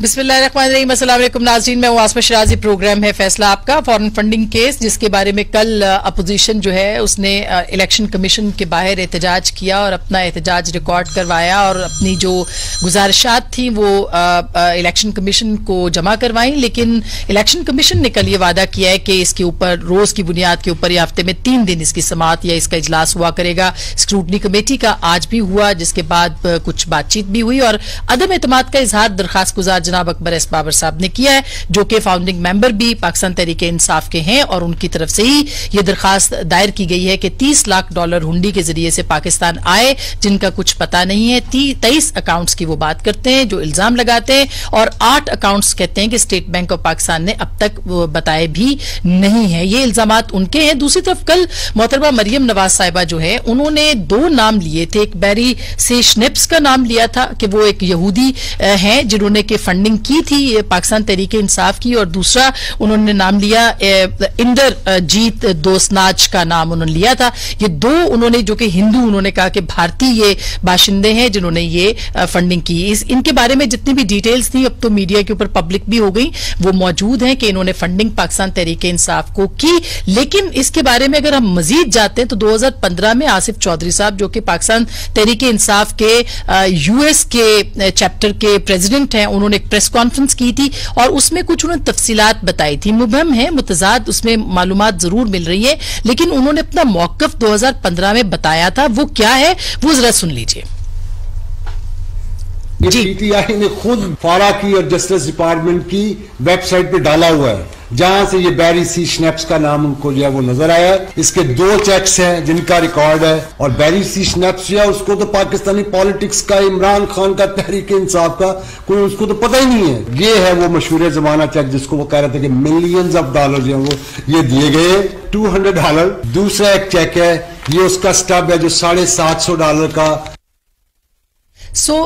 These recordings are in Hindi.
बिस्मिल्लाहिर्रहमानिर्रहीम, अस्सलामुअलैकुम नाज़रीन। मैं आसमा शिराज़ी, प्रोग्राम है फैसला आपका। फॉरेन फंडिंग केस जिसके बारे में कल अपोजिशन जो है उसने इलेक्शन कमीशन के बाहर एहतजाज किया और अपना एहतजाज रिकॉर्ड करवाया और अपनी जो गुजारिशात थी वो इलेक्शन कमीशन को जमा करवाई। लेकिन इलेक्शन कमीशन ने कल ये वादा किया है कि इसके ऊपर रोज की बुनियाद के ऊपर हफ्ते में 3 दिन इसकी समाअत या इसका इजलास हुआ करेगा। स्क्रूटनी कमेटी का आज भी हुआ, जिसके बाद कुछ बातचीत भी हुई और अदम एतमाद का इजहार दरखास्त गुजार जनाब अकबर एस बाबर साहब ने किया है, जो कि फाउंडिंग मेंबर भी पाकिस्तान तहरीके इंसाफ के हैं और उनकी तरफ से ही यह दरखास्त दायर की गई है कि $30 लाख हुंडी के जरिए से पाकिस्तान आए, जिनका कुछ पता नहीं है। 23 अकाउंट्स की वो बात करते हैं जो इल्जाम लगाते हैं और 8 अकाउंट्स कहते हैं कि स्टेट बैंक ऑफ पाकिस्तान ने अब तक बताए भी नहीं है। ये इल्जाम उनके हैं। दूसरी तरफ कल मोहतरमा मरियम नवाज साहिबा जो है उन्होंने 2 नाम लिए थे। एक बैरी स्नेप्स का नाम लिया था कि वो एक यहूदी हैं जिन्होंने के फंडिंग की थी पाकिस्तान तहरीके इंसाफ की, और दूसरा उन्होंने नाम लिया इंदर जीत दोस्नाच का नाम उन्होंने लिया था। ये 2 उन्होंने जो कि हिंदू उन्होंने कहा कि भारतीय ये बाशिंदे हैं जिन्होंने ये फंडिंग की। इनके बारे में जितनी भी डिटेल्स थी अब तो मीडिया के ऊपर पब्लिक भी हो गई, वो मौजूद हैं कि इन्होंने फंडिंग पाकिस्तान तहरीके इंसाफ को की। लेकिन इसके बारे में अगर हम मजीद जाते हैं तो 2015 में आसिफ चौधरी साहब जो कि पाकिस्तान तहरीके इंसाफ के यूएस के चैप्टर के प्रेसिडेंट हैं, उन्होंने एक प्रेस कॉन्फ्रेंस की थी और उसमें कुछ उन्होंने तफसीलात बताई थी। मुबहम है, मुतजाद उसमें मालूमात जरूर मिल रही है, लेकिन उन्होंने अपना मौकफ 2015 में बताया था। वो क्या है वो जरा सुन लीजिए। पीटीआई ने खुद फारा की और जस्टिस डिपार्टमेंट की वेबसाइट पे डाला हुआ है, जहां से ये बैरी स्नेप्स का नाम उनको जो है वो नजर आया। इसके 2 चेक्स हैं जिनका रिकॉर्ड है, और बैरी स्नेप्स या उसको तो पाकिस्तानी पॉलिटिक्स का, इमरान खान का, तहरीक इंसाफ का कोई उसको तो पता ही नहीं है। ये है वो मशहूर जमाना चेक जिसको वो कह रहे थे कि मिलियंस ऑफ डॉलर जो है वो ये दिए गए, $200। दूसरा एक चेक है, ये उसका स्टब है जो $750 का। सो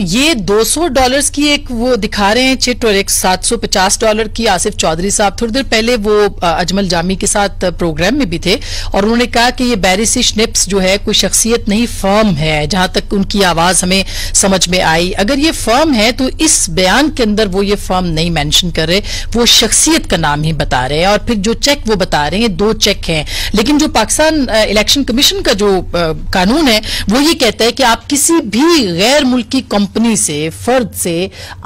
ये $200 की एक वो दिखा रहे हैं चिट और एक $750 की। आसिफ चौधरी साहब थोड़ी देर पहले वो अजमल जामी के साथ प्रोग्राम में भी थे और उन्होंने कहा कि ये बैरी स्नेप्स जो है कोई शख्सियत नहीं, फर्म है, जहां तक उनकी आवाज हमें समझ में आई। अगर ये फर्म है तो इस बयान के अंदर वो ये फर्म नहीं मेंशन कर रहे, वो शख्सियत का नाम ही बता रहे हैं। और फिर जो चेक वो बता रहे हैं 2 चेक हैं, लेकिन जो पाकिस्तान इलेक्शन कमीशन का जो कानून है वो ये कहता है कि आप किसी भी गैर मुल्की कंपनी से, फर्द से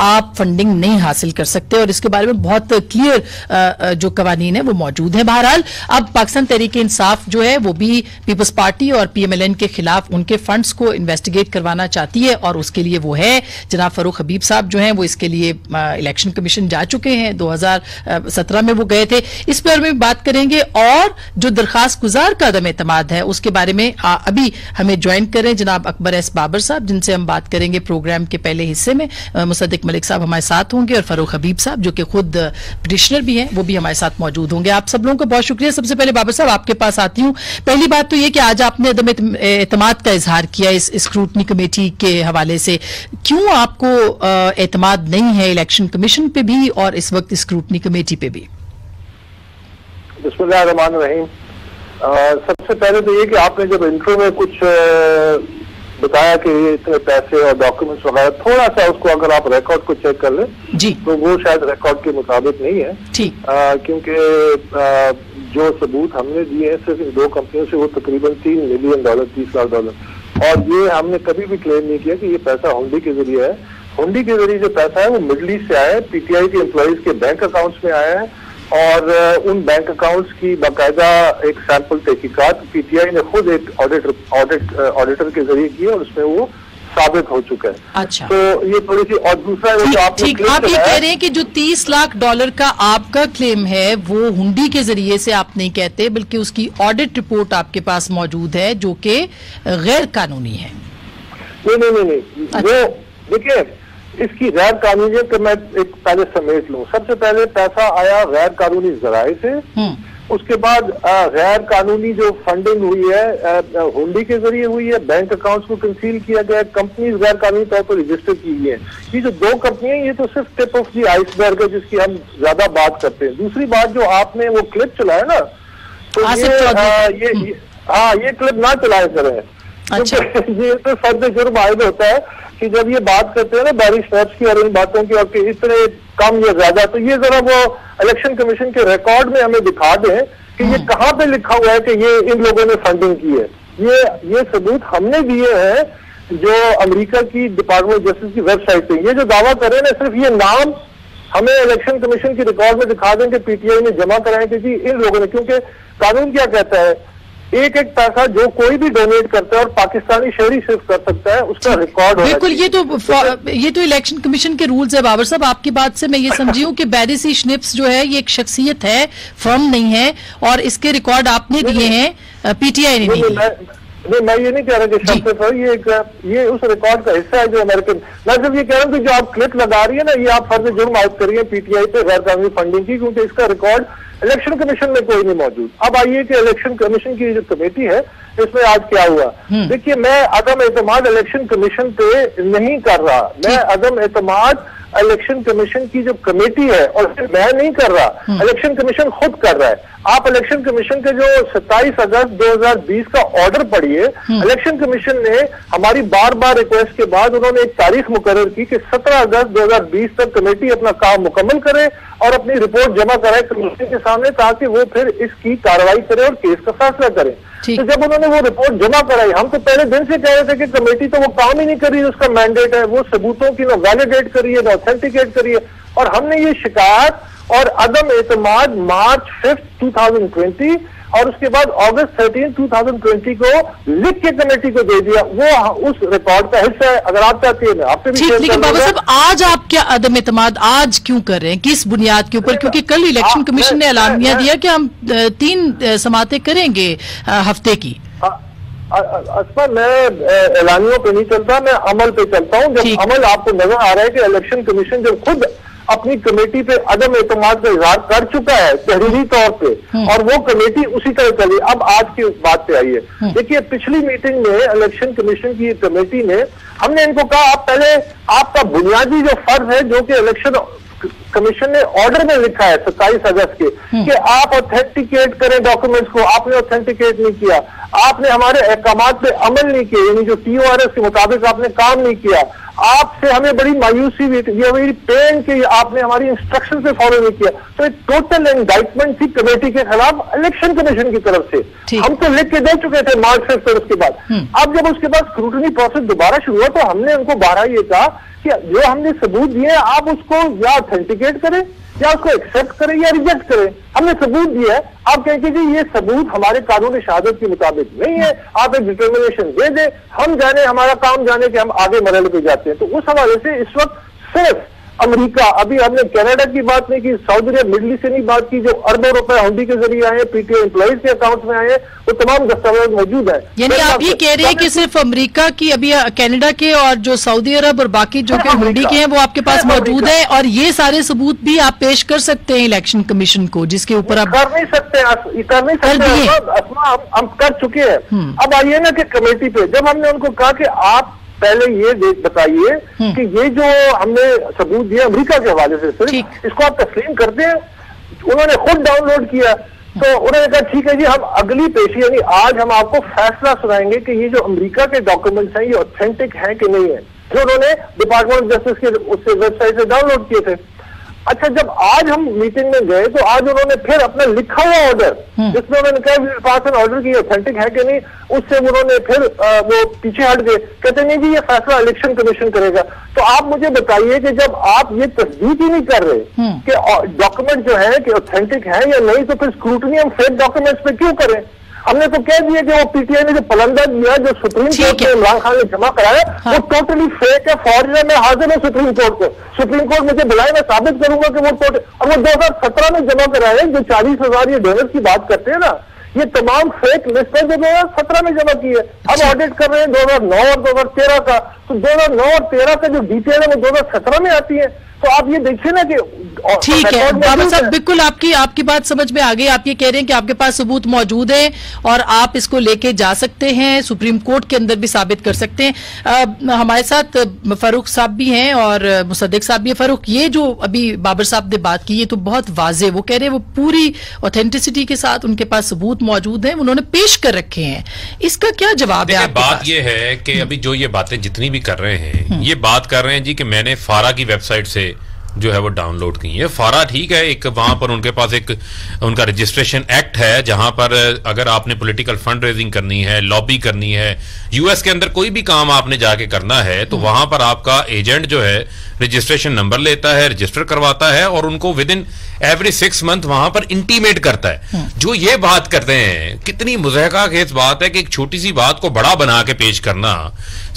आप फंडिंग नहीं हासिल कर सकते, और इसके बारे में बहुत क्लियर जो कवानीन है वो मौजूद है। बहरहाल अब पाकिस्तान तहरीक इंसाफ जो है वो भी पीपल्स पार्टी और पीएमएलएन के खिलाफ उनके फंड्स को इन्वेस्टिगेट करवाना चाहती है, और उसके लिए वो है जनाब फरूख हबीब साहब जो है वो इसके लिए इलेक्शन कमीशन जा चुके हैं, 2017 में वो गए थे। इस पर में बात करेंगे। और जो दरखास्त गुजार का अदम एतमाद है उसके बारे में अभी हमें ज्वाइन करें जनाब अकबर एस बाबर साहब, जिनसे हम बात करेंगे प्रोग्राम के पहले हिस्से में। मुसद्दिक मलिक साहब हमारे साथ होंगे और फारूक हबीब साहब जो कि खुद पिटिशनर भी हैं वो भी हमारे साथ मौजूद होंगे। आप सब लोगों का बहुत शुक्रिया। सबसे पहले बाबर साहब आपके पास आती हूं। पहली बात तो ये कि आज आपने अदम एतमाद का इजहार किया इस स्क्रूटनी कमेटी के हवाले से, क्यों आपको एतमाद नहीं है इलेक्शन कमीशन पे भी और इस वक्त स्क्रूटनी कमेटी पे भी? बिस्मिल्लाहिर्रहमानिर्रहीम। सबसे पहले तो ये कि आपने जब इंट्रो में कुछ बताया कि इतने पैसे और डॉक्यूमेंट्स वगैरह, थोड़ा सा उसको अगर आप रिकॉर्ड को चेक कर लें जी, तो वो शायद रिकॉर्ड के मुताबिक नहीं है, क्योंकि जो सबूत हमने दिए हैं सिर्फ इन 2 कंपनियों से वो तकरीबन $3 मिलियन, $30 लाख, और ये हमने कभी भी क्लेम नहीं किया कि ये पैसा हुंडी के जरिए है। हुंडी के जरिए जो पैसा है वो मिडल ईस्ट से आया है, पीटीआई के एम्प्लॉइज के बैंक अकाउंट्स में आया है, और उन बैंक अकाउंट्स की बाकायदा एक सैंपल तहकीकात पीटीआई ने खुद एक ऑडिटर के जरिए की और उसमें वो साबित हो चुका है। अच्छा, तो ये थोड़ी सी। और दूसरा वो जो आपने क्लेम आप ये कह रहे हैं कि जो $30 लाख का आपका क्लेम है वो हुंडी के जरिए से आप नहीं कहते, बल्कि उसकी ऑडिट रिपोर्ट आपके पास मौजूद है जो कि गैर कानूनी है। नहीं, वो देखिए, इसकी गैर कानूनीत मैं एक पहले समेट लूं। सबसे पहले पैसा आया गैर कानूनी जराए से, उसके बाद गैर कानूनी जो फंडिंग हुई है हुंडी के जरिए हुई है, बैंक अकाउंट्स को कंसील किया गया, कंपनीज गैर कानूनी तौर पर रजिस्टर की गई है। ये जो 2 कंपनियां ये तो सिर्फ टिप ऑफ दी आइसबर्ग है जिसकी हम ज्यादा बात करते हैं। दूसरी बात जो आपने वो क्लिप चलाया ना, तो ये क्लिप ना चलाए सर है, अच्छा। ये तो सब जुर्म आयद होता है कि जब ये बात करते हैं ना बैरी श्नेप्स की और इन बातों की, और इतने कम या ज्यादा, तो ये जरा वो इलेक्शन कमीशन के रिकॉर्ड में हमें दिखा दें कि ये कहाँ पे लिखा हुआ है कि ये इन लोगों ने फंडिंग की है। ये सबूत हमने दिए हैं जो अमेरिका की डिपार्टमेंट ऑफ जस्टिस की वेबसाइट पे। ये जो दावा करें ना, सिर्फ ये नाम हमें इलेक्शन कमीशन के रिकॉर्ड में दिखा दें कि पीटीआई में जमा कराएं कि जी इन लोगों ने, क्योंकि कानून क्या कहता है, एक एक पैसा जो कोई भी डोनेट करता है और पाकिस्तानी शहरी सिर्फ कर सकता है, उसका रिकॉर्ड बिल्कुल। ये तो इलेक्शन कमीशन के रूल्स है। बाबर साहब, आपकी बात से मैं ये समझी हूँ कि बैरी श्नेप्स जो है ये एक शख्सियत है, फर्म नहीं है, और इसके रिकॉर्ड आपने दिए हैं, पीटीआई ने दिए हैं। मैं ये नहीं कह रहा कि शख्सियत है, ये उस रिकॉर्ड का हिस्सा है जो अमेरिकन। मैं सिर्फ ये कह रहा हूँ कि जो आप क्लिप लगा रही है ना, ये आप फर्ज जुर्म आयद करिए पीटीआई पे गैर कानूनी फंडिंग की, क्योंकि इसका रिकॉर्ड इलेक्शन कमीशन में कोई नहीं मौजूद। अब आइए कि इलेक्शन कमीशन की जो कमेटी है इसमें आज क्या हुआ। देखिए, मैं अदम एतमाद इलेक्शन कमीशन पे नहीं कर रहा, मैं अदम एतमाद इलेक्शन कमीशन की जो कमेटी है, और मैं नहीं कर रहा, इलेक्शन कमीशन खुद कर रहा है। आप इलेक्शन कमीशन के जो 27 अगस्त 2020 का ऑर्डर पढ़िए। इलेक्शन कमीशन ने हमारी बार बार रिक्वेस्ट के बाद उन्होंने एक तारीख मुकर्रर की कि 17 अगस्त 2020 तक कमेटी अपना काम मुकम्मल करे और अपनी रिपोर्ट जमा कराए कमीशन के सामने, ताकि वो फिर इसकी कार्रवाई करे और केस का फैसला करे। तो जब उन्होंने वो रिपोर्ट जमा कराई, हम तो पहले दिन से कह रहे थे कि कमेटी तो वो काम ही नहीं कर रही उसका मैंडेट है, वो सबूतों की ना वैलिडेट करिए ना ऑथेंटिकेट करिए। और हमने ये शिकायत और अदम एतमाद मार्च 5, 2020 और उसके बाद अगस्त 13, 2020 को लिख के कमेटी को दे दिया। वो उस रिकॉर्ड का हिस्सा है। अगर आप चाहती है आपसे भी। लेकिन बाबा साहब, आज आप क्या अदम एतमाद आज क्यों कर रहे हैं, किस बुनियाद के ऊपर? क्योंकि कल इलेक्शन कमीशन ने एलानिया दिया कि हम 3 समातें करेंगे हफ्ते की। असमा, मैं एलानियों पे नहीं चलता, मैं अमल पे चलता हूँ। जब अमल आपको नजर आ रहा है कि इलेक्शन कमीशन जब खुद अपनी कमेटी पे अदम एतमाद का इजहार कर चुका है तहरीरी तौर पे, और वो कमेटी उसी तरह चली। अब आज की बात पे आइए। देखिए, पिछली मीटिंग में इलेक्शन कमीशन की कमेटी ने, हमने इनको कहा आप पहले आपका बुनियादी जो फर्ज है जो कि इलेक्शन कमीशन ने ऑर्डर में लिखा है 27 अगस्त के, कि आप ऑथेंटिकेट करें डॉक्यूमेंट्स को। आपने ऑथेंटिकेट नहीं किया, आपने हमारे अहकामात पे अमल नहीं किया, यानी जो TORS के मुताबिक आपने काम नहीं किया। आपसे हमें बड़ी मायूसी हुई, ये बड़ी पेन कि आपने हमारी इंस्ट्रक्शन पे फॉलो नहीं किया। तो एक टोटल इंडाइटमेंट थी कमेटी के खिलाफ इलेक्शन कमीशन की तरफ से। हम तो लिख के दे चुके थे मार्च 5 उसके बाद। अब जब उसके बाद स्क्रूटनी प्रोसेस दोबारा शुरू हुआ तो हमने उनको बारह ये कहा कि जो हमने सबूत दिए आप उसको या ऑथेंटिकेट करें या उसको एक्सेप्ट करें या रिजेक्ट करें। हमने सबूत दिया है, आप कहेंगे जी ये सबूत हमारे कानून शहादत के मुताबिक नहीं है, आप एक डिटर्मिनेशन दे दें, हम जाने हमारा काम जाने के हम आगे मरल पे जाते हैं। तो उस हवाले से इस वक्त सिर्फ अमेरिका, अभी हमने कनाडा की बात नहीं की, सऊदी अरब मिडल ईस्ट से नहीं बात की, जो अरबों रुपए हुंडी के जरिए आए, पीटीआई एम्प्लॉइज के अकाउंट में आए, वो तमाम दस्तावेज मौजूद है। यानी आप ये कह रहे हैं कि सिर्फ अमेरिका की, अभी कनाडा के और जो सऊदी अरब और बाकी जो कि हुंडी के हैं वो आपके पास मौजूद है, और ये सारे सबूत भी आप पेश कर सकते हैं इलेक्शन कमीशन को, जिसके ऊपर आप कर नहीं सकते, कर नहीं सकते, हम कर चुके हैं। अब आइए ना कि कमेटी पे, जब हमने उनको कहा कि आप पहले ये बताइए कि ये जो हमने सबूत दिए अमेरिका के हवाले से सिर्फ, इसको आप तस्लीम करते हैं? उन्होंने खुद डाउनलोड किया, तो उन्होंने कहा ठीक है जी, हम अगली पेशी यानी आज हम आपको फैसला सुनाएंगे कि ये जो अमेरिका के डॉक्यूमेंट्स हैं ये ऑथेंटिक हैं कि नहीं है, जो उन्होंने डिपार्टमेंट ऑफ जस्टिस के उससे वेबसाइट से डाउनलोड किए थे। अच्छा, जब आज हम मीटिंग में गए तो आज उन्होंने फिर अपना लिखा हुआ ऑर्डर, जिसमें उन्होंने कहा मेरे पास एन ऑर्डर की ऑथेंटिक है कि नहीं, उससे उन्होंने फिर वो पीछे हट गए, कहते नहीं जी ये फैसला इलेक्शन कमीशन करेगा। तो आप मुझे बताइए कि जब आप ये तस्दीक ही नहीं कर रहे कि डॉक्यूमेंट जो है कि ऑथेंटिक है या नहीं, तो फिर स्क्रूटनी हम फेक डॉक्यूमेंट्स पे क्यों करें? हमने तो कह दिया कि वो पीटीआई ने जो पलंदा दिया जो सुप्रीम कोर्ट में इमरान खान ने जमा कराया वो टोटली फेक है, फॉरन में हाजिर है सुप्रीम कोर्ट को, सुप्रीम कोर्ट मुझे बुलाए मैं साबित करूंगा कि वो टोटल। और वो 2017 में जमा कराए हैं जो 40,000 ये डॉलर की बात करते हैं ना, ये तमाम फेक लिस्ट है जो 2017 में जमा की है। अब ऑडिट कर रहे हैं 2009 और 2013 का, तो 2009 और 2013 का जो डिटेल है वो 2017 में आती है। तो आप ये देखिए ना कि ठीक है बाबा साहब, बिल्कुल आपकी बात समझ में आ गई। आप ये कह रहे हैं कि आपके पास सबूत मौजूद हैं और आप इसको लेके जा सकते हैं, सुप्रीम कोर्ट के अंदर भी साबित कर सकते हैं। हमारे साथ फारूक साहब भी हैं और मुसद्दिक साहब भी हैं। फारूक, ये जो अभी बाबर साहब ने बात की ये तो बहुत वाजे, वो कह रहे हैं वो पूरी ऑथेंटिसिटी के साथ उनके पास सबूत मौजूद हैं, उन्होंने पेश कर रखे हैं, इसका क्या जवाब है? बात यह है कि अभी जो ये बातें जितनी भी कर रहे हैं, ये बात कर रहे हैं जी कि मैंने फारा की वेबसाइट से जो है वो डाउनलोड की है। फारा ठीक है, एक वहां पर उनके पास एक उनका रजिस्ट्रेशन एक्ट है जहां पर अगर आपने पॉलिटिकल फंड रेजिंग करनी है, लॉबी करनी है, यूएस के अंदर कोई भी काम आपने जाके करना है तो वहां पर आपका एजेंट जो है रजिस्ट्रेशन नंबर लेता है, रजिस्टर करवाता है और उनको विद इन एवरी 6 मंथ वहां पर इंटीमेट करता है। जो ये बात करते हैं, कितनी मुजहका खेज बात है कि एक छोटी सी बात को बड़ा बना के पेश करना।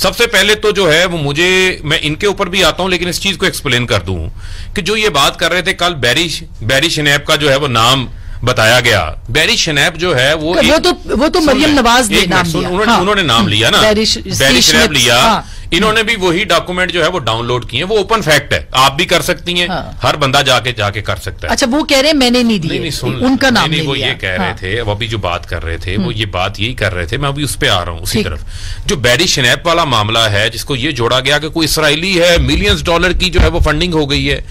सबसे पहले तो जो है वो मुझे, मैं इनके ऊपर भी आता हूं लेकिन इस चीज को एक्सप्लेन कर दूं कि जो ये बात कर रहे थे कल बैरी शनेप का जो है वो नाम बताया गया। बैरी शनेप जो है वो तो मरियम नवाज ने नाम दिया, उन्होंने नाम लिया ना, बैरी शनेप लिया। इन्होंने भी वही डॉक्यूमेंट जो है वो डाउनलोड किए हैं, वो ओपन फैक्ट है, आप भी कर सकती हैं। हाँ। हर बंदा जाके कर सकता है। अच्छा, वो कह रहे हैं मैंने नहीं दिए, उनका नाम नहीं, वो ये कह रहे थे। अब अभी जो बात कर रहे थे वो ये बात यही कर रहे थे, मैं अभी उस पर आ रहा हूँ। उसी तरफ जो बैरी शनेप वाला मामला है जिसको ये जोड़ा गया कि कोई इसराइली है, मिलियंस डॉलर की जो है वो फंडिंग हो गई है।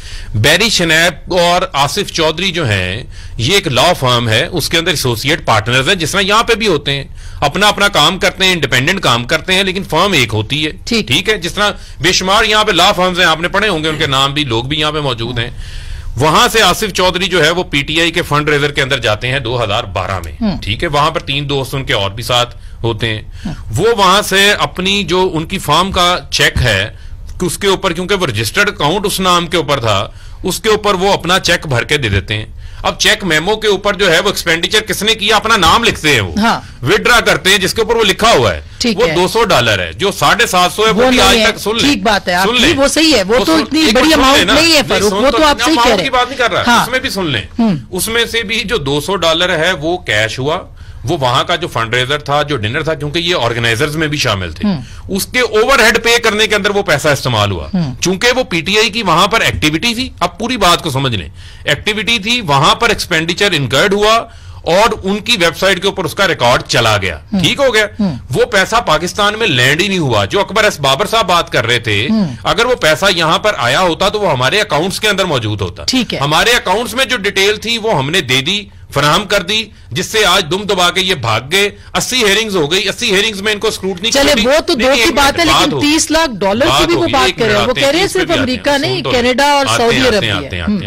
बैरी शनेप और आसिफ चौधरी जो है ये एक लॉ फर्म है, उसके अंदर एसोसिएट पार्टनर्स है जिस तरह यहाँ पे भी होते हैं, अपना अपना काम करते हैं, इंडिपेंडेंट काम करते हैं, लेकिन फर्म एक होती है। ठीक है, जिस तरह बेशुमार यहाँ पे लॉ फर्म्स हैं, आपने पढ़े होंगे, उनके नाम भी, लोग भी यहाँ पे मौजूद हैं। वहां से आसिफ चौधरी जो है वो पीटीआई के फंड रेजर के अंदर जाते हैं 2012 में। ठीक है, वहां पर 3 दोस्त उनके और भी साथ होते हैं। वो वहां से अपनी जो उनकी फर्म का चेक है कि उसके ऊपर, क्योंकि वो रजिस्टर्ड अकाउंट उस नाम के ऊपर था, उसके ऊपर वो अपना चेक भर के दे देते हैं। अब चेक मेमो के ऊपर जो है वो एक्सपेंडिचर किसने किया, अपना नाम लिखते हैं वो। हाँ। विड्रा करते हैं जिसके ऊपर वो लिखा हुआ है, वो $200 है, जो 750 है वो भी आज तक सुन ले। ठीक बात है, आपकी वो सही है, वो तो इतनी बड़ी अमाउंट नहीं है फरूख, वो तो आप सही कह रहे हैं, की बात नहीं कर रहा। उसमें भी सुन लें, उसमें से भी जो $200 है वो कैश हुआ, वो वहां का जो फंड रेजर था, जो डिनर था, क्योंकि ये ऑर्गेनाइजर्स में भी शामिल थे, उसके ओवरहेड पे करने के अंदर वो पैसा इस्तेमाल हुआ। चूंकि वो पीटीआई की वहां पर एक्टिविटी थी, अब पूरी बात को समझ लें, एक्टिविटी थी, वहां पर एक्सपेंडिचर इनकर्ड हुआ और उनकी वेबसाइट के ऊपर उसका रिकॉर्ड चला गया। ठीक हो गया, वो पैसा पाकिस्तान में लैंड ही नहीं हुआ। जो अकबर एस बाबर साहब बात कर रहे थे, अगर वो पैसा यहां पर आया होता तो वो हमारे अकाउंट्स के अंदर मौजूद होता। हमारे अकाउंट्स में जो डिटेल थी वो हमने दे दी, फराहम कर दी, जिससे आज दुम दबा के ये भाग गए। 80 हेयरिंग्स हो गई, 80 हेयरिंग्स में इनको स्क्रूटनी, चले वो तो दो की बात है, लेकिन $30 लाख की भी वो बात कर रहे हैं। वो कह रहे हैं सिर्फ अमेरिका नहीं, कनाडा और सऊदी अरब भी।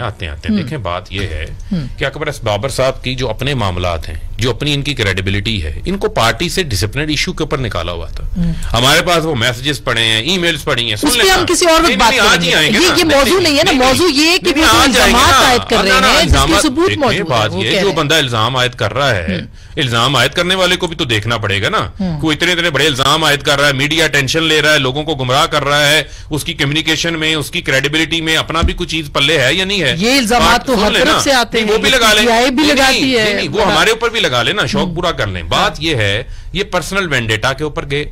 आते हैं देखें, बात ये है कि अकबर एस बाबर साहब की जो अपने मामलात हैं, जो अपनी इनकी क्रेडिबिलिटी है, इनको पार्टी से डिसिप्लिनरी इशू के ऊपर निकाला हुआ था। हमारे पास वो मैसेजेस पड़े हैं, ईमेल्स पड़ी हैं, सुन लेना, हम किसी और वक्त बात करेंगे, ये मौजू नहीं है ना। मौजू ये है कि वो इल्जामात आयद कर रहे हैं, जिसके सबूत मौजूद है। जो बंदा इल्जाम आयद कर रहा है, इल्जाम आयद करने वाले को भी तो देखना पड़ेगा ना, कोई इतने बड़े इल्जाम आयद कर रहा है, मीडिया टेंशन ले रहा है, लोगों को गुमराह कर रहा है, उसकी कम्युनिकेशन में, उसकी क्रेडिबिलिटी में अपना भी कुछ चीज पल्ले है या नहीं है। ये इल्जाम तो हर तरफ से आते हैं, वो भी लगा ले, वो हमारे ऊपर भी लगा लेना, शौक पूरा कर लें। बात ये है, ये पर्सनल वेंडेटा के ऊपर गए,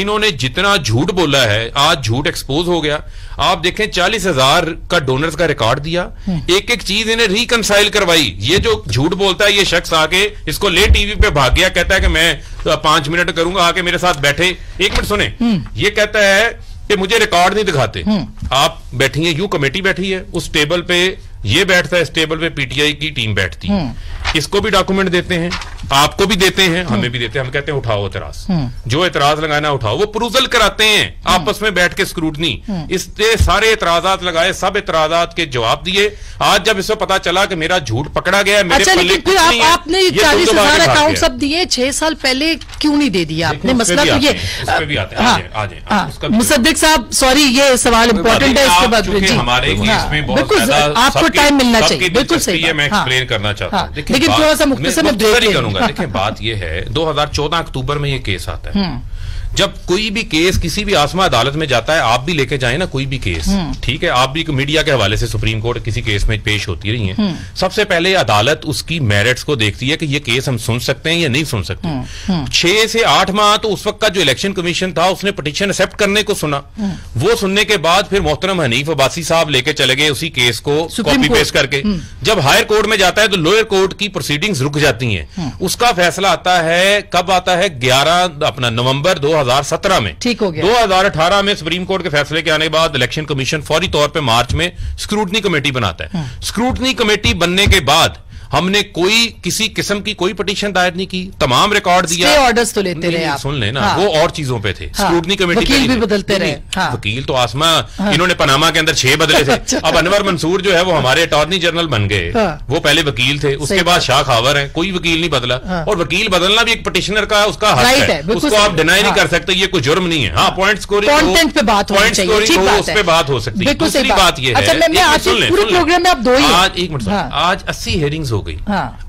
इन्होंने जितना झूठ बोला है आज झूठ एक्सपोज हो गया। आप देखें 40,000 का डोनर्स का रिकॉर्ड दिया, एक चीज इन्हें रिकंसाइल करवाई। ये जो झूठ बोलता है ये शख्स आके इसको ले टीवी पे भाग गया, कहता है कि मैं 5 मिनट करूंगा, आके मेरे साथ बैठे, 1 मिनट सुने, ये कहता है कि मुझे रिकॉर्ड नहीं दिखाते। आप बैठी है, यू कमेटी बैठी है, उस टेबल पे ये बैठता है, इस टेबल पे पीटीआई की टीम बैठती है, इसको भी डॉक्यूमेंट देते हैं, आपको भी देते हैं, हमें भी देते हैं, हम कहते हैं उठाओ एतराज, जो एतराज लगाना उठाओ, वो प्रूजल कराते हैं आपस में बैठ के, स्क्रूटनी, इससे सारे एतराजात लगाए, सब एतराजात के जवाब दिए। आज जब इसको पता चला कि मेरा झूठ पकड़ा गया है, मेरे अच्छा, लेकिन फिर आपने 40,000 अकाउंट सब दिए 6 साल पहले क्यों नहीं दे दिया आपने? मसला तो ये, मुसद्दिक साहब सॉरी, ये सवाल इम्पोर्टेंट है, इसके बाद हमारे आपको टाइम मिलना चाहिए, बिल्कुल सही है, मैं एक्सप्लेन करना चाहता हूँ, लेकिन थोड़ा सा मुख्तसर में ब्रेक करूंगा। देखिए बात यह है, 2014 अक्टूबर में ये केस आता है। जब कोई भी केस किसी भी आसमा अदालत में जाता है, आप भी लेके जाए ना कोई भी केस, ठीक है, आप भी मीडिया के हवाले से सुप्रीम कोर्ट किसी केस में पेश होती रही है, सबसे पहले अदालत उसकी मेरिट्स को देखती है कि ये केस हम सुन सकते हैं या नहीं सुन सकते। 6 से 8 माह तो उस वक्त का जो इलेक्शन कमीशन था उसने पिटीशन एक्सेप्ट करने को सुना, वो सुनने के बाद फिर मोहतरम हनीफ अब्बासी साहब लेके चले गए उसी केस को कॉपी पेस्ट करके। जब हायर कोर्ट में जाता है तो लोअर कोर्ट की प्रोसीडिंग्स रुक जाती हैं, उसका फैसला आता है, कब आता है, 11 नवंबर 2017 में। ठीक हो गया, 2018 में सुप्रीम कोर्ट के फैसले के आने के बाद इलेक्शन कमीशन फौरी तौर पे मार्च में स्क्रूटनी कमेटी बनाता है। स्क्रूटनी कमेटी बनने के बाद हमने कोई किसी किस्म की कोई पिटीशन दायर नहीं की, तमाम रिकॉर्ड दिया, ऑर्डर्स तो लेते रहे, सुन लेना हाँ। वो और चीजों पे थे, स्क्रूटनी कमेटी पे भी बदलते रहे हाँ। वकील तो आसमा हाँ। इन्होंने पनामा के अंदर 6 बदले थे। अब अनवर मंसूर जो है वो हमारे अटॉर्नी जनरल बन गए, वो पहले वकील थे, उसके बाद शाह खावर है, कोई वकील नहीं बदला। और वकील बदलना भी एक पिटिशनर का उसका हक है, उसको आप डिनाई नहीं कर सकते, ये कोई जुर्म नहीं है। हाँ, पॉइंट स्कोरिंग पे बात हो सकती है। दूसरी बात ये है आज 80 हेयरिंग्स हो गई,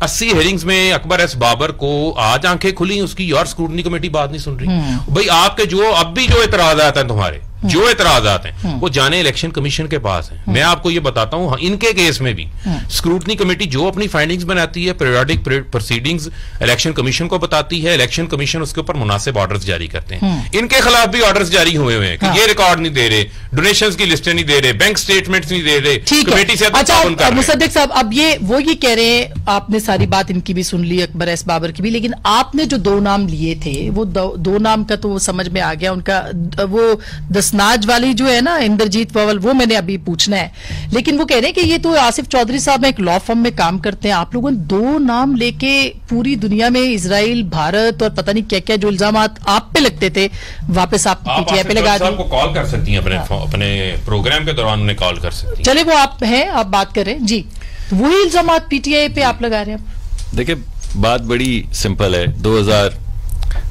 80 हेयरिंग्स में अकबर एस बाबर को आज आंखें खुली उसकी, यार स्क्रूटनी कमेटी बात नहीं सुन रही। भाई आपके जो अब भी जो एतराजात हैं, तुम्हारे जो एतराजात हैं वो जाने इलेक्शन कमीशन के पास हैं। मैं आपको ये बताता हूँ, इनके केस में भी स्क्रूटनी कमेटी जो अपनी फाइंडिंग्स बनाती है, पीरियोडिक प्रोसीडिंग्स इलेक्शन कमीशन को बताती है, इलेक्शन कमीशन उसके ऊपर मुनासिब ऑर्डर्स जारी करते हैं। इनके खिलाफ भी ऑर्डर्स जारी हुए हुए हैं कि ये रिकॉर्ड नहीं दे रहे, डोनेशंस की लिस्टें नहीं दे रहे, बैंक स्टेटमेंट्स नहीं दे रहे कमेटी से। अच्छा मुसद्दिक साहब, अब ये वो ये कह रहे हैं, आपने सारी बात इनकी भी सुन ली, अकबर एस बाबर की भी, लेकिन आपने जो 2 नाम लिए थे वो 2 नाम का तो समझ में आ गया उनका, वो नाज वाली जो है ना इंदरजीत पवल, वो मैंने अभी पूछना है। लेकिन वो कह रहे हैं कि ये तो आसिफ चौधरी साहब एक लॉ फर्म में काम करते हैं, आप लोगों ने 2 नाम लेके पूरी दुनिया में इजराइल, भारत और पता नहीं क्या क्या जो इल्जाम आप पे लगते थे वापस आप पीटीआई पे लगा दिए। कॉल कर सकती हैं अपने प्रोग्राम के दौरान, उन्हें कॉल कर सकती हैं। चले वो आप हैं, आप बात कर रहे हैं जी, वही इल्जाम पीटीआई पे आप लगा रहे हैं। देखिये बात बड़ी सिंपल है,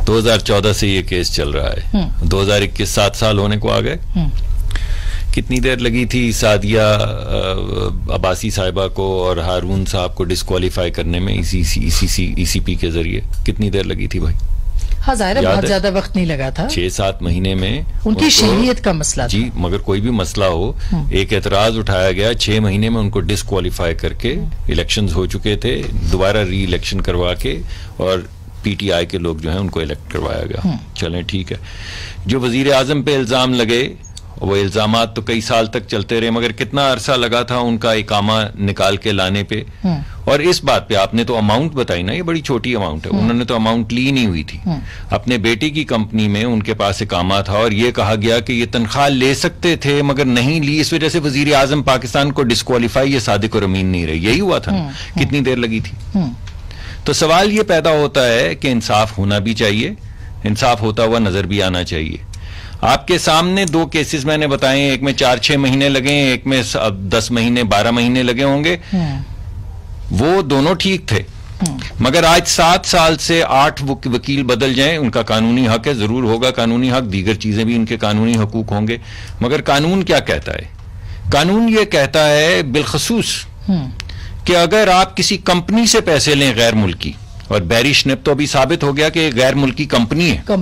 2014 से ये केस चल रहा है, 2021 7 साल होने को आ गए। कितनी देर लगी थी सादिया अब्बासी साहिबा को और हारून साहब को डिस्क्वालीफाई करने में ईसीपी के जरिए? कितनी देर लगी थी भाई? हाँ जाहिर है बहुत ज्यादा वक्त नहीं लगा था, 6-7 महीने में उनकी शरीयत का मसला जी। मगर कोई भी मसला हो, एक एतराज उठाया गया, 6 महीने में उनको डिस्क्वालीफाई करके, इलेक्शंस हो चुके थे, दोबारा री इलेक्शन करवा के और पीटीआई के लोग जो हैं उनको इलेक्ट करवाया गया। चलें ठीक है, जो वजीर आजम पे इल्ज़ाम लगे वो इल्ज़ामात तो कई साल तक चलते रहे, मगर कितना अरसा लगा था उनका इकामा निकाल के लाने पे। और इस बात पे आपने तो अमाउंट बताई ना, ये बड़ी छोटी अमाउंट है, उन्होंने तो अमाउंट ली नहीं हुई थी। अपने बेटे की कंपनी में उनके पास इकामा था और ये कहा गया कि ये तनख्वाह ले सकते थे मगर नहीं ली, इस वजह से वजीर आजम पाकिस्तान को डिस्क्वालीफाई, ये सादिक और अमीन नहीं रहे। यही हुआ था ना, कितनी देर लगी थी? तो सवाल ये पैदा होता है कि इंसाफ होना भी चाहिए, इंसाफ होता हुआ नजर भी आना चाहिए। आपके सामने 2 केसेस मैंने बताए, एक में 4-6 महीने लगे, एक में अब 10 महीने 12 महीने लगे होंगे, वो दोनों ठीक थे। मगर आज 7 साल से 8 वकील बदल जाएं, उनका कानूनी हक है, जरूर होगा कानूनी हक, दीगर चीजें भी उनके कानूनी हकूक होंगे, मगर कानून क्या कहता है? कानून ये कहता है बिलखसूस कि अगर आप किसी कंपनी से पैसे लें गैर मुल्की, और बैरी श्नेप तो अभी साबित हो गया कि गैर मुल्की कंपनी है,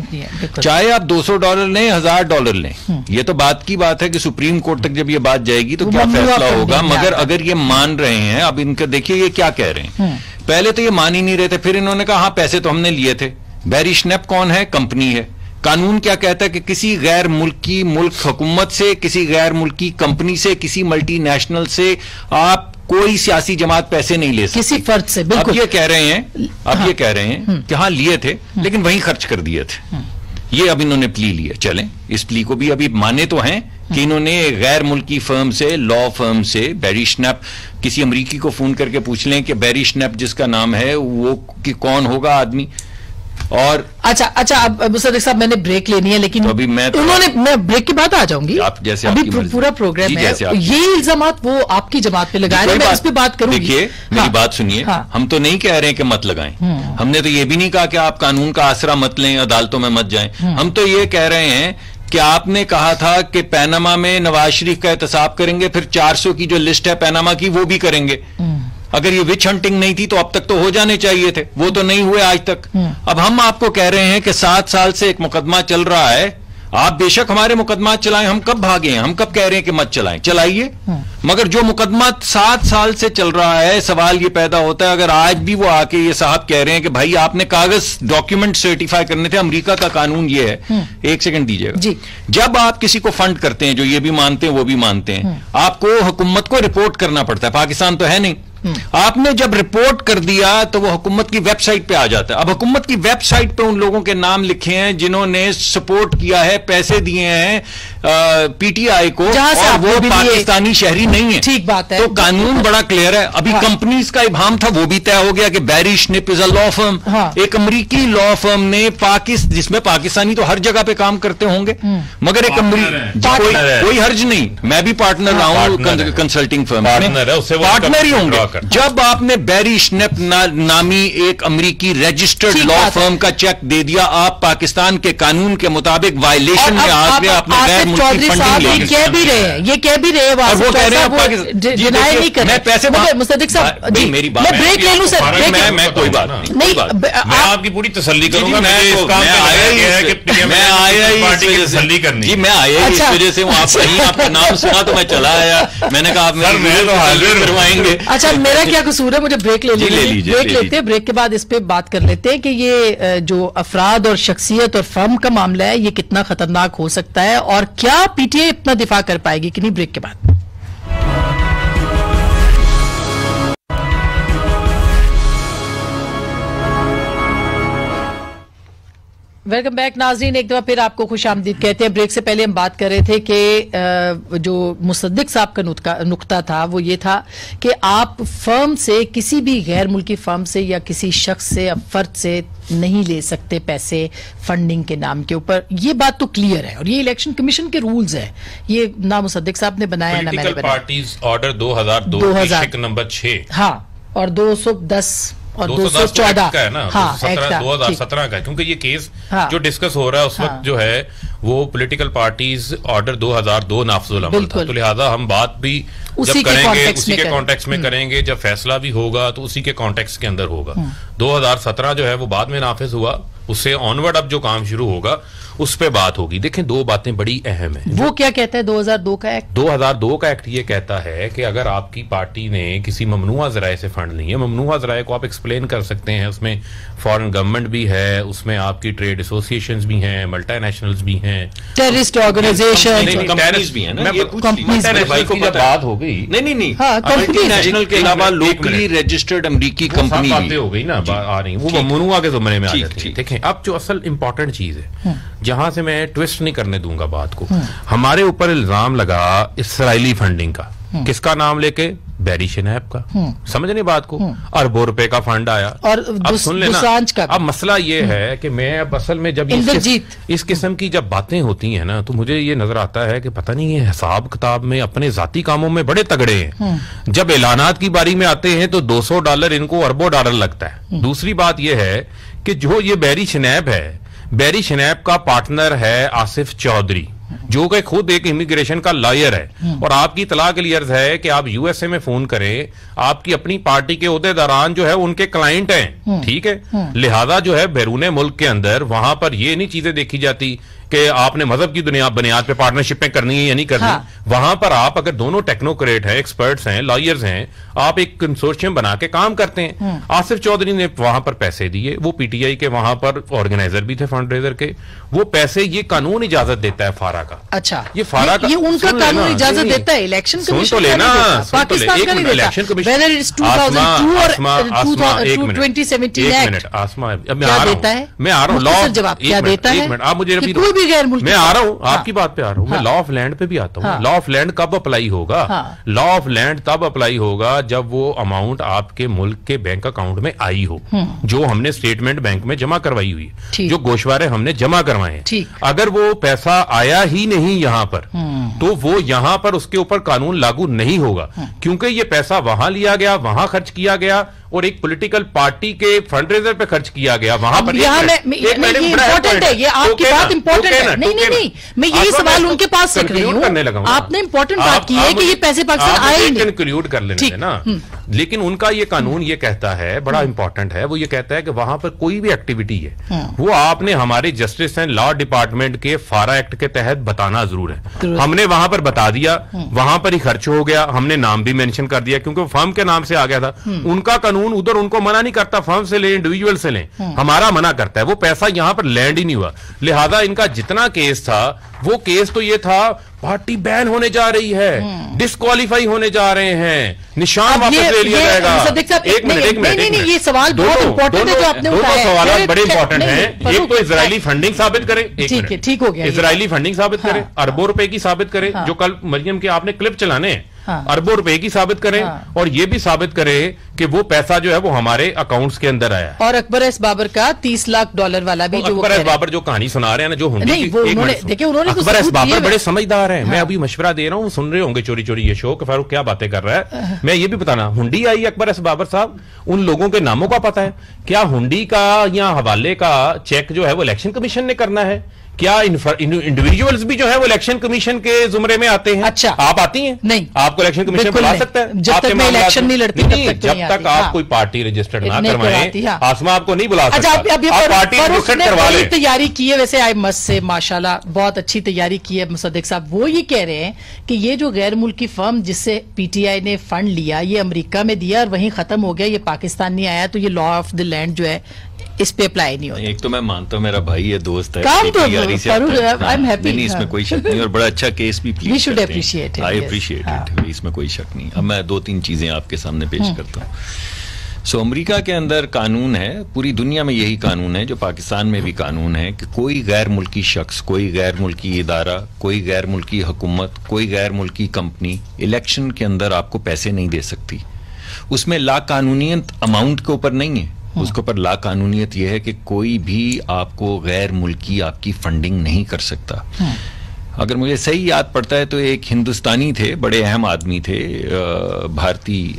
चाहे आप $200 लें, $1000 लें, ये तो बात की बात है कि सुप्रीम कोर्ट तक जब ये बात जाएगी तो क्या फैसला होगा। मगर अगर ये मान रहे हैं, अब इनका देखिए ये क्या कह रहे हैं, पहले तो ये मान ही नहीं रहे थे, फिर इन्होंने कहा हाँ पैसे तो हमने लिए थे। बैरी श्नेप कौन है? कंपनी है। कानून क्या कहता है कि किसी गैर मुल्की हुकूमत से, किसी गैर मुल्की कंपनी से, किसी मल्टीनेशनल से आप कोई सियासी जमात पैसे नहीं ले सकती किसी फर्द से। बिल्कुल, अब ये कह रहे हैं हाँ। ये कह रहे हैं कि हाँ लिए थे लेकिन वहीं खर्च कर दिए थे, ये अब इन्होंने प्ली लिया। चलें इस प्ली को भी अभी माने तो हैं कि इन्होंने गैर मुल्की फर्म से, लॉ फर्म से, बैरी श्नेप, किसी अमरीकी को फोन करके पूछ लें कि बैरी श्नेप जिसका नाम है वो कि कौन होगा आदमी। और अच्छा अब मुसद्दिक साहब मैंने ब्रेक लेनी है, लेकिन तो अभी मैं ब्रेक के बाद आ जाऊंगी, आप जैसे अभी पूरा प्रोग्राम है। ये इल्जामात वो आपकी जमात पे लगाए रहे, मैं इस पे बात करूंगी। देखिए मेरी बात सुनिए, हम तो नहीं कह रहे हैं कि मत लगाएं, हमने तो ये भी नहीं कहा कि आप कानून का आसरा मत लें, अदालतों में मत जाएं। हम तो ये कह रहे हैं कि आपने कहा था कि पैनामा में नवाज शरीफ का एहतसाब करेंगे, फिर 400 की जो लिस्ट है पैनामा की वो भी करेंगे। अगर ये विच हंटिंग नहीं थी तो अब तक तो हो जाने चाहिए थे, वो तो नहीं हुए आज तक। अब हम आपको कह रहे हैं कि 7 साल से एक मुकदमा चल रहा है, आप बेशक हमारे मुकदमा चलाएं, हम कब भागे हैं, हम कब कह रहे हैं कि मत चलाएं, चलाइए, मगर जो मुकदमा 7 साल से चल रहा है, सवाल ये पैदा होता है अगर आज भी वो आके ये साहब कह रहे हैं कि भाई आपने कागज डॉक्यूमेंट सर्टिफाई करने थे, अमेरिका का कानून ये है। एक सेकंड दीजिएगा, जब आप किसी को फंड करते हैं, जो ये भी मानते हैं वो भी मानते हैं, आपको हुकूमत को रिपोर्ट करना पड़ता है, पाकिस्तान तो है नहीं, आपने जब रिपोर्ट कर दिया तो वो हुकूमत की वेबसाइट पे आ जाता है। अब हुकूमत की वेबसाइट पे उन लोगों के नाम लिखे हैं जिन्होंने सपोर्ट किया है, पैसे दिए हैं पीटीआई को, और वो पाकिस्तानी शहरी नहीं है। ठीक बात है, तो कानून बड़ा क्लियर है। अभी कंपनीज का इबाम था वो भी तय हो गया कि Barry श्नेप is a law firm, एक अमरीकी लॉ फर्म ने जिसमें पाकिस्तानी तो हर जगह पे काम करते होंगे, मगर एक कोई हर्ज नहीं, मैं भी पार्टनर रहा हूं कंसल्टिंग फर्म, पार्टनर ही होंगे। जब आपने बैरी श्नेप नामी एक अमेरिकी रजिस्टर्ड लॉ फर्म का चेक दे दिया, आप पाकिस्तान के कानून के मुताबिक वायलेशन में आ गए। आसिफ चौधरी साहब ये कह भी रहे और वो कह रहे हैं डिनाई नहीं कर रहे। मैं पैसे मुसद्दिक साहब मेरी बात, मैं ब्रेक ले लूं सर, मैं कोई बात नहीं, मैं आपकी पूरी तसल्ली करूंगा। मैं आया इस वजह से, आपका नाम सुना तो मैं चला आया, मैंने कहा आप करवाएंगे। अच्छा मेरा क्या कसूर है, मुझे ब्रेक ले लीजिए, ब्रेक लेते हैं, ब्रेक के बाद इस पे बात कर लेते हैं कि ये जो अफराद और शख्सियत और फर्म का मामला है ये कितना खतरनाक हो सकता है और क्या पीटीआई इतना दिफा कर पाएगी कि नहीं। ब्रेक के बाद वेलकम बैक नाजरीन, एक दफा फिर आपको खुश आमदीद कहते हैं। ब्रेक से पहले हम बात कर रहे थे कि जो मुसद्दिक साहब का नुकता था वो ये था कि आप फर्म से, किसी भी गैर मुल्की फर्म से या किसी शख्स से या फर्द से नहीं ले सकते पैसे फंडिंग के नाम के ऊपर। ये बात तो क्लियर है और ये इलेक्शन कमीशन के रूल्स है, ये ना मुसद्दिक साहब ने बनाया ना मैंने बनाया। पार्टीज ऑर्डर 2002 नंबर 6 हाँ और 210 और 214 का है ना, 2017 का, क्योंकि ये केस जो डिस्कस हो रहा है उस वक्त जो है वो पॉलिटिकल पार्टीज ऑर्डर 2002 नाफिजुल अमल था। तो लिहाजा हम बात भी जब करेंगे उसी के कॉन्टेक्स्ट में करेंगे, जब फैसला भी होगा तो उसी के कॉन्टेक्स्ट के अंदर होगा। 2017 जो है वो बाद में नाफिज हुआ, उससे ऑनवर्ड अब जो काम शुरू होगा उस पे बात होगी। देखें दो बातें बड़ी अहम है। वो क्या कहता है 2002 का एक्ट? 2002 का एक्ट ये कहता है कि अगर आपकी पार्टी ने किसी ममनुआ जराए से फंड लिए, ममनुआ जराए को आप एक्सप्लेन कर सकते हैं, उसमें फॉरेन गवर्नमेंट भी है, उसमें आपकी ट्रेड एसोसिएशंस भी हैं, मल्टीनेशनल्स भी हैं, टेररिस्ट ऑर्गेनाइजेशन टेररिस्ट भी है ना, बात हो गई मल्टीनेशनल के अलावा लोकली रजिस्टर्ड अमरीकी कंपनी हो गई ना, आ रही वो ममनुआ के जुमरे में आ जाती है। देखें अब जो असल इंपॉर्टेंट चीज है, जहां से मैं ट्विस्ट नहीं करने दूंगा बात को, हमारे ऊपर इल्जाम लगा इसराइली फंडिंग का, किसका नाम लेके? बैरी श्नेप का। समझ नहीं बात को, अरबों रुपए का फंड आया। और अब सुन लेना, अब मसला ये है कि मैं अब असल में जब इस किस्म की जब बातें होती हैं ना तो मुझे ये नजर आता है कि पता नहीं ये हिसाब किताब में अपने जाती कामों में बड़े तगड़े हैं, जब ऐलानात की बारी में आते हैं तो $200 इनको अरबों डॉलर लगता है। दूसरी बात यह है कि जो ये बैरी श्नेप है, बैरी श्नेप का पार्टनर है आसिफ चौधरी, जो कि खुद एक इमिग्रेशन का लॉयर है। और आपकी इतला के लिए अर्ज है कि आप यूएसए में फोन करें, आपकी अपनी पार्टी के उहदेदारान जो है उनके क्लाइंट हैं, ठीक है, लिहाजा जो है बैरून मुल्क के अंदर वहां पर ये नहीं चीजें देखी जाती कि आपने मजहब की दुनिया बुनियाद पे पार्टनरशिपें करनी है या नहीं करनी। हाँ। वहां पर आप अगर दोनों टेक्नोक्रेट हैं, एक्सपर्ट्स हैं, लॉयर्स हैं, आप एक कंसोर्शियम बना के काम करते हैं। आसिफ चौधरी ने वहां पर पैसे दिए, वो पीटीआई के वहां पर ऑर्गेनाइजर भी थे, फंड रेजर के। वो पैसे, ये कानून इजाजत देता है फारा का। अच्छा, ये फारा का उनका कानून इजाजत देता है, इलेक्शन कमीशन लेना, पाकिस्तान का इलेक्शन कमीशन। आप मुझे मैं आ रहा हूँ आपकी बात पे आ रहा हूँ, मैं लॉ ऑफ लैंड पे भी आता हूँ। लॉ ऑफ लैंड कब अप्लाई होगा? लॉ ऑफ लैंड तब अप्लाई होगा जब वो अमाउंट आपके मुल्क के बैंक अकाउंट में आई हो, जो हमने स्टेटमेंट बैंक में जमा करवाई हुई है, जो गोशवारे हमने जमा करवाए हैं। अगर वो पैसा आया ही नहीं यहाँ पर, तो वो यहाँ पर उसके ऊपर कानून लागू नहीं होगा, क्योंकि ये पैसा वहां लिया गया, वहां खर्च किया गया और एक पॉलिटिकल पार्टी के फंड रेजर पे खर्च किया गया वहां पर। इम्पोर्टेंट है ये, आपकी बात इम्पोर्टेंट है। नहीं, मैं यही सवाल उनके पास रख रही हूँ। आपने इम्पोर्टेंट बात की है कि ये पैसे पाकिस्तान आए ही नहीं, कंक्लूड कर लेने ना। लेकिन उनका ये कानून ये कहता है, बड़ा इंपॉर्टेंट है, वो ये कहता है कि वहां पर कोई भी एक्टिविटी है वो आपने हमारे जस्टिस एंड लॉ डिपार्टमेंट के फारा एक्ट के तहत बताना जरूर है। हमने वहां पर बता दिया, वहां पर ही खर्च हो गया, हमने नाम भी मेंशन कर दिया क्योंकि फर्म के नाम से आ गया था। उनका कानून उधर उनको मना नहीं करता, फर्म से लें, इंडिविजुअल से लें, हमारा मना करता है। वो पैसा यहां पर लैंड ही नहीं हुआ। लिहाजा इनका जितना केस था वो केस तो ये था पार्टी बैन होने जा रही है, डिस्क्वालीफाई होने जा रहे हैं, निशान वापस ले लिया जाएगा। एक मिनट, ये सवाल बहुत इम्पोर्टेंट है जो आपने उठाया है। सवाल बड़े इम्पोर्टेंट हैं। एक तो इजरायली फंडिंग साबित करें, ठीक हो गया, इजरायली फंडिंग साबित करें, अरबों रुपए की साबित करें, जो कल मरियम के आपने क्लिप चलाने हैं, अरबों रुपए की साबित करें, और ये भी साबित करें कि वो पैसा जो है वो हमारे अकाउंट्स के अंदर आया। और अकबर एस बाबर का $30 लाख वाला भी, जो अकबर एस बाबर जो कहानी सुना रहे हैं ना, जो अकबर एस बाबर बड़े समझदार हैं। मैं अभी मशवरा दे रहा हूँ, सुन रहे होंगे चोरी चोरी ये शो कि फारूक क्या बातें कर रहा है। मैं ये भी बताना, हुंडी आई अकबर एस बाबर साहब, उन लोगों के नामों का पता है क्या? हुंडी का या हवाले का चेक जो है वो इलेक्शन कमीशन ने करना है क्या? इंडिविजुअल्स भी जो है वो इलेक्शन कमीशन के जुमरे में आते हैं। अच्छा, आप आती हैं? नहीं, आपको इलेक्शन कमीशन बुला सकता है। जब तक मैं इलेक्शन नहीं लड़ती, जब तक आप कोई पार्टी रजिस्टर्ड ना करवाएं, आसमा आपको नहीं बुला सकता। आप पार्टी रजिस्टर्ड करवा लें। तैयारी की है वैसे आई मस से, माशाल्लाह बहुत अच्छी तैयारी की है मुसद्दिक साहब। वो ये कह रहे हैं कि ये जो गैर मुल्की फर्म जिससे पीटीआई ने फंड लिया, ये अमरीका में दिया और वहीं खत्म हो गया, ये पाकिस्तान नहीं आया, तो ये लॉ ऑफ द लैंड जो है इस पे अप्लाई नहीं होता। एक तो मैं मानता हूँ मेरा भाई है, दोस्त है, इसमें कोई शक नहीं, और बड़ा अच्छा केस भी इसमें कोई शक नहीं। अब मैं 2-3 चीजें आपके सामने पेश करता हूँ। सो अमेरिका के अंदर कानून है, पूरी दुनिया में यही कानून है, जो पाकिस्तान में भी कानून है कि कोई गैर मुल्की शख्स, कोई गैर मुल्की इदारा, कोई गैर मुल्की हुकूमत, कोई गैर मुल्की कंपनी इलेक्शन के अंदर आपको पैसे नहीं दे सकती। उसमें लाकानूनीत अमाउंट के ऊपर नहीं है, उसके ऊपर लाकानूनीयत यह है कि कोई भी आपको गैर मुल्की आपकी फंडिंग नहीं कर सकता। अगर मुझे सही याद पड़ता है तो एक हिंदुस्तानी थे, बड़े अहम आदमी थे, भारतीय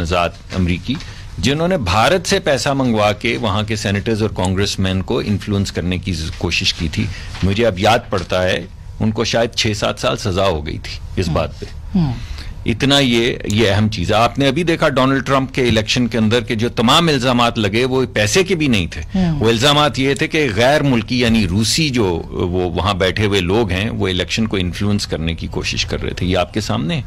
नजाद अमरीकी, जिन्होंने भारत से पैसा मंगवा के वहाँ के सेनेटर्स और कांग्रेसमैन को इन्फ्लुएंस करने की कोशिश की थी। मुझे अब याद पड़ता है उनको शायद 6-7 साल सजा हो गई थी इस बात पर। इतना ये अहम चीज़ है। आपने अभी देखा डोनाल्ड ट्रंप के इलेक्शन के अंदर के जो तमाम इल्जामात लगे वो पैसे के भी नहीं थे, वो इल्जामात ये थे कि गैर मुल्की यानी रूसी जो वो वहाँ बैठे हुए लोग हैं वो इलेक्शन को इन्फ्लुएंस करने की कोशिश कर रहे थे। ये आपके सामने।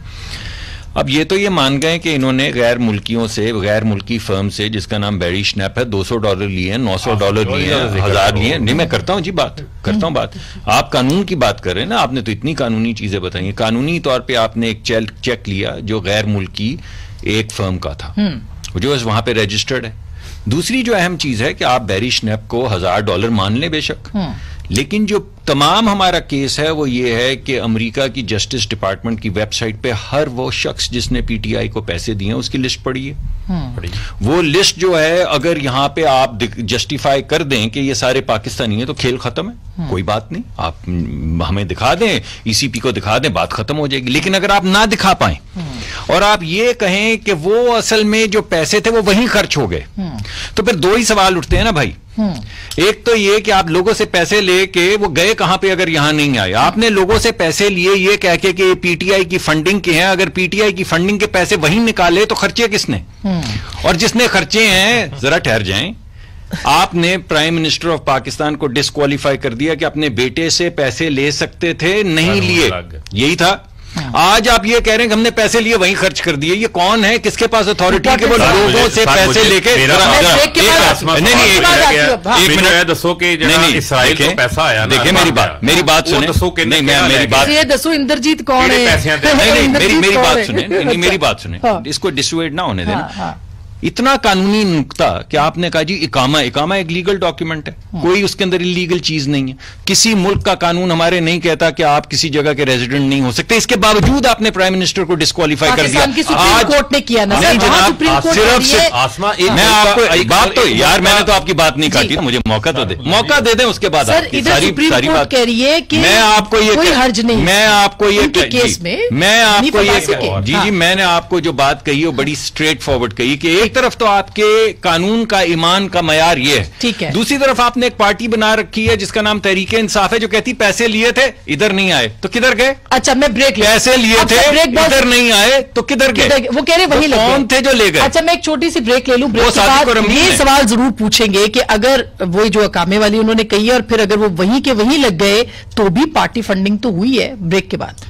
अब ये तो ये मान गए कि इन्होंने गैर मुल्कियों से, गैर मुल्की फर्म से, जिसका नाम बैरी श्नेप है, $200 लिए, $900 लिए, $1000 लिए। नहीं, मैं करता हूँ जी बात, करता हूँ बात। आप कानून की बात कर रहे हैं ना, आपने तो इतनी कानूनी चीजें बताई हैं। कानूनी तौर पे आपने एक चेक लिया जो गैर मुल्की एक फर्म का था जो वहां पे रजिस्टर्ड है। दूसरी जो अहम चीज है कि आप बैरी श्नेप को $1000 मान लें बेशक, लेकिन जो तमाम हमारा केस है वो ये है कि अमेरिका की जस्टिस डिपार्टमेंट की वेबसाइट पे हर वो शख्स जिसने पीटीआई को पैसे दिए उसकी लिस्ट पड़ी है। वो लिस्ट जो है अगर यहाँ पे आप जस्टिफाई कर दें कि ये सारे पाकिस्तानी है तो खेल खत्म है, कोई बात नहीं। आप हमें दिखा दें, ईसीपी को दिखा दें, बात खत्म हो जाएगी। लेकिन अगर आप ना दिखा पाए और आप ये कहें कि वो असल में जो पैसे थे वो वहीं खर्च हो गए, तो फिर दो ही सवाल उठते हैं ना भाई। एक तो ये कि आप लोगों से पैसे लेके वो गए कहां पे अगर यहां नहीं आए। आपने लोगों से पैसे लिए ये कह के कि पीटीआई की फंडिंग के हैं, अगर पीटीआई की फंडिंग के पैसे वहीं निकाले तो खर्चे किसने? और जिसने खर्चे हैं, जरा ठहर जाएं, आपने प्राइम मिनिस्टर ऑफ पाकिस्तान को डिस्क्वालीफाई कर दिया कि अपने बेटे से पैसे ले सकते थे, नहीं लिए, यही था। आज आप ये कह रहे हैं कि हमने पैसे लिए वहीं खर्च कर दिए। ये कौन है, किसके पास अथॉरिटी है कि वो लोगों से पैसे लेके? देखिए मेरी बात सुने, इसको डिसवेड ना होने देना। इतना कानूनी नुक्ता कि आपने कहा जी इकामा एक लीगल डॉक्यूमेंट है, कोई उसके अंदर इलीगल चीज नहीं है। किसी मुल्क का कानून हमारे नहीं कहता कि आप किसी जगह के रेजिडेंट नहीं हो सकते, इसके बावजूद आपने प्राइम मिनिस्टर को डिस्क्वालीफाई कर दिया। आज कोर्ट ने किया ना जनाब, सिर्फ आसमा मैं आपको बात तो यार मैंने तो आपकी बात नहीं काटी, मुझे मौका दे दें उसके बाद मैंने आपको जो बात कही वो बड़ी स्ट्रेट फॉरवर्ड कही कि एक तरफ तो आपके कानून का ईमान का मयार ये है, दूसरी तरफ आपने एक पार्टी बना रखी है जिसका नाम तहरीके इंसाफ है, जो कहती पैसे लिए थे इधर नहीं आए तो किधर गए। अच्छा मैं ब्रेक, पैसे लिए थे इधर नहीं आए तो किधर गए, वो कह रहे वही कौन थे जो ले गए। अच्छा मैं एक छोटी सी ब्रेक ले लूं, ये सवाल जरूर पूछेंगे कि अगर वो जो अकामे वाली उन्होंने कही है और फिर अगर वो वहीं के वहीं लग गए तो भी पार्टी फंडिंग तो हुई है। ब्रेक के बाद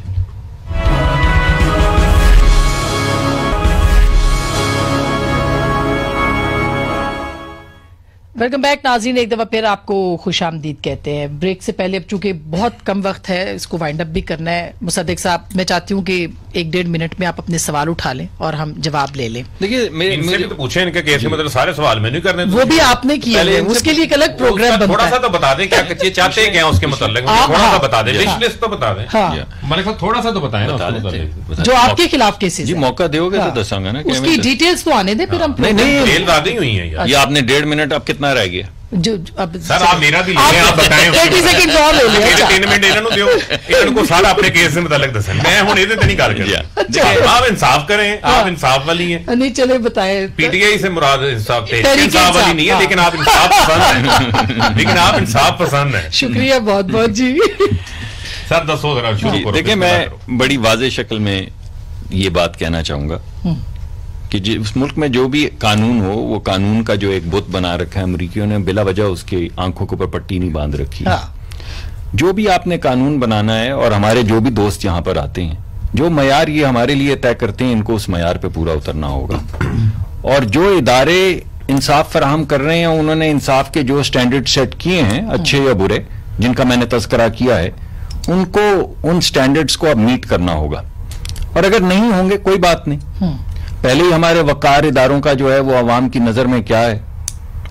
वेलकम बैक नाज़रीन, एक दफ़ा फिर आपको खुश आमदीद कहते हैं। ब्रेक से पहले अब चूंकि बहुत कम वक्त है, इसको वाइंड अप भी करना है। मुसद्दिक साहब, मैं चाहती हूँ कि एक डेढ़ मिनट में आप अपने सवाल उठा लें और हम जवाब ले लें। देखिए मुझे तो पूछे इनका कैसे, मतलब सारे सवाल मैंने करने, वो भी आपने किया है, उसके लिए एक अलग प्रोग्राम बनता है। थोड़ा सा तो बता दें क्या चाहते हैं, क्या उसके मतलब बता दें, लिस्ट तो बता दें, थोड़ा सा तो बताएं जो आपके खिलाफ केसेस मौका दोगे तो दसाऊंगा ना, उसकी डिटेल्स तो आने दें। फिर हम हुई है, आपने डेढ़ मिनट, अब कितना रह गया जो अब सर आप मेरा भी ले, आप बताएं 30 सेकंड और ले लिया। मेरे 3 मिनट इन्हों दियो, इनको सारा अपने केस से मतलब दस मैं हूं इधर नहीं कर गया। आप इंसाफ करें, आप इंसाफ वाली हैं नहीं, चले बताएं। पीटीआई से मुराद इंसाफ थे, इंसाफ वाली नहीं है, लेकिन आप इंसाफ पसंद है, लेकिन आप इंसाफ पसंद है। शुक्रिया बहुत-बहुत जी सर। दसो जरा शुरू करो। देखिए मैं बड़ी वाज़े शक्ल में ये बात कहना चाहूंगा कि जिस मुल्क में जो भी कानून हो, वो कानून का जो एक बुत बना रखा है अमरीकियों ने, बिला वजह उसकी आंखों के ऊपर पट्टी नहीं बांध रखी। जो भी आपने कानून बनाना है, और हमारे जो भी दोस्त यहाँ पर आते हैं, जो मयार ये हमारे लिए तय करते हैं, इनको उस मयार पे पूरा उतरना होगा। और जो इदारे इंसाफ फराहम कर रहे हैं, उन्होंने इंसाफ के जो स्टैंडर्ड सेट किए हैं, अच्छे या बुरे, जिनका मैंने तस्करा किया है, उनको उन स्टैंडर्ड्स को अब मीट करना होगा। और अगर नहीं होंगे कोई बात नहीं, पहले ही हमारे वकार इदारों का जो है वो आवाम की नजर में क्या है,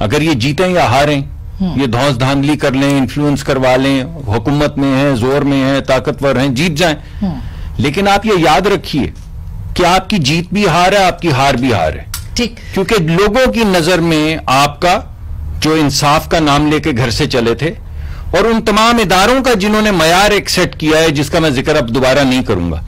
अगर ये जीतें या हारें, ये धौंस धांधली कर लें, इन्फ्लुएंस करवा लें, हुकूमत में हैं, जोर में हैं, ताकतवर हैं, जीत जाएं। लेकिन आप ये याद रखिए कि आपकी जीत भी हार है, आपकी हार भी हार है, ठीक, क्योंकि लोगों की नजर में आपका जो इंसाफ का नाम लेके घर से चले थे, और उन तमाम इदारों का जिन्होंने मयार एक सेट किया है, जिसका मैं जिक्र अब दोबारा नहीं करूंगा,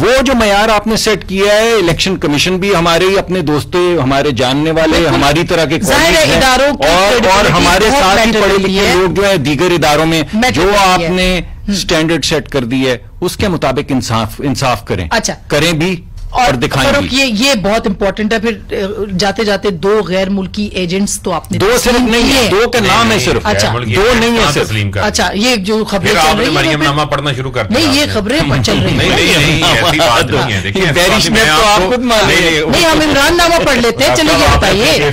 वो जो मयार आपने सेट किया है, इलेक्शन कमीशन भी हमारे ही अपने दोस्तों, हमारे जानने वाले, हमारी तरह के इदारों और हमारे साथ ही पढ़े लिखे लोग जो है, दीगर इदारों में जो आपने स्टैंडर्ड सेट कर दी है, उसके मुताबिक इंसाफ करें, अच्छा करें भी और दिखाएं। ये बहुत इंपॉर्टेंट है। फिर जाते जाते दो गैर मुल्की एजेंट्स तो आपने दो सिर्फ नहीं है, दो का नाम है सिर्फ, अच्छा दो नहीं है सिर्फ, अच्छा ये जो खबरें चल रही है, मरियम नामा पढ़ना शुरू कर नहीं, ये खबरें चल रही है, बैरी श्नेप्स तो आप खुद मान नहीं, हम इमरान नामा पढ़ लेते हैं, चलिए ये बताइए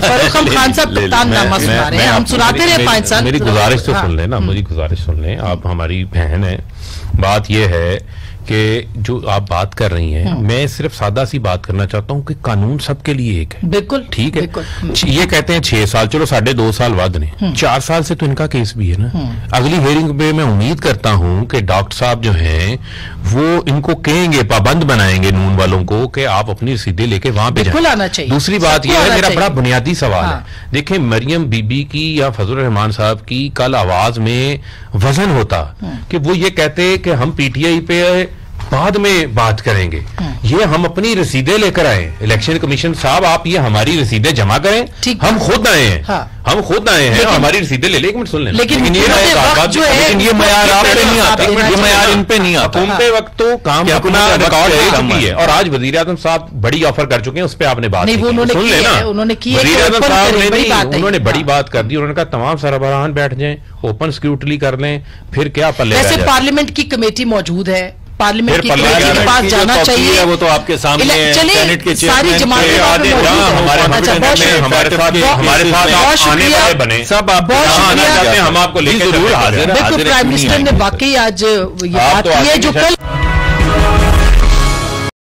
फरूख खान साहब कप्तान नामा सुना रहे हैं, हम सुनाते रहे 5 साल। मेरी गुजारिश तो सुन लें ना, मेरी गुजारिश सुन लें, आप हमारी बहन है। बात यह है कि जो आप बात कर रही हैं, मैं सिर्फ सादा सी बात करना चाहता हूँ कि कानून सबके लिए एक है, बिल्कुल ठीक है, बिल्कुल। ये कहते हैं 6 साल, चलो 2.5 साल बाद ने 4 साल से तो इनका केस भी है ना। अगली हियरिंग में मैं उम्मीद करता हूँ कि डॉक्टर साहब जो हैं वो इनको कहेंगे, पाबंद बनाएंगे नून वालों को कि आप अपनी सीधे लेके वहां पे जाना चाहिए। दूसरी बात यह है, मेरा बड़ा बुनियादी सवाल है, देखिये मरियम बीबी की या फजल रहमान साहब की कल आवाज में वजन होता कि वो ये कहते कि हम पीटीआई पे बाद में बात करेंगे, ये हम अपनी रसीदें लेकर आए। इलेक्शन कमीशन साहब आप ये हमारी रसीदें जमा करें, हम खुद आए हैं, हम खुद आए हैं, हमारी रसीदें ले लें। एक मिनट सुन लें, लेकिन ये मयार आप पे नहीं आता, ये मयार इन पे नहीं आता। उनके वक्त तो काम अपना रिकॉर्ड है, और आज वजीर आजम साहब बड़ी ऑफर कर चुके हैं, उस पर आपने बात सुन लेना। वजीर आजम साहब ने उन्होंने बड़ी बात कर दी, उन्होंने कहा तमाम सरबराहान बैठ जाए, ओपन स्क्रूटनी कर लें, फिर क्या पल्ले। पार्लियामेंट की कमेटी मौजूद है, पार्लियामेंट के पास जाना चाहिए, वो तो आपके सामने सेनेट के सारी जमातें हमारे सब आपको। प्राइम मिनिस्टर ने वाकई आज ये बात की है जो कल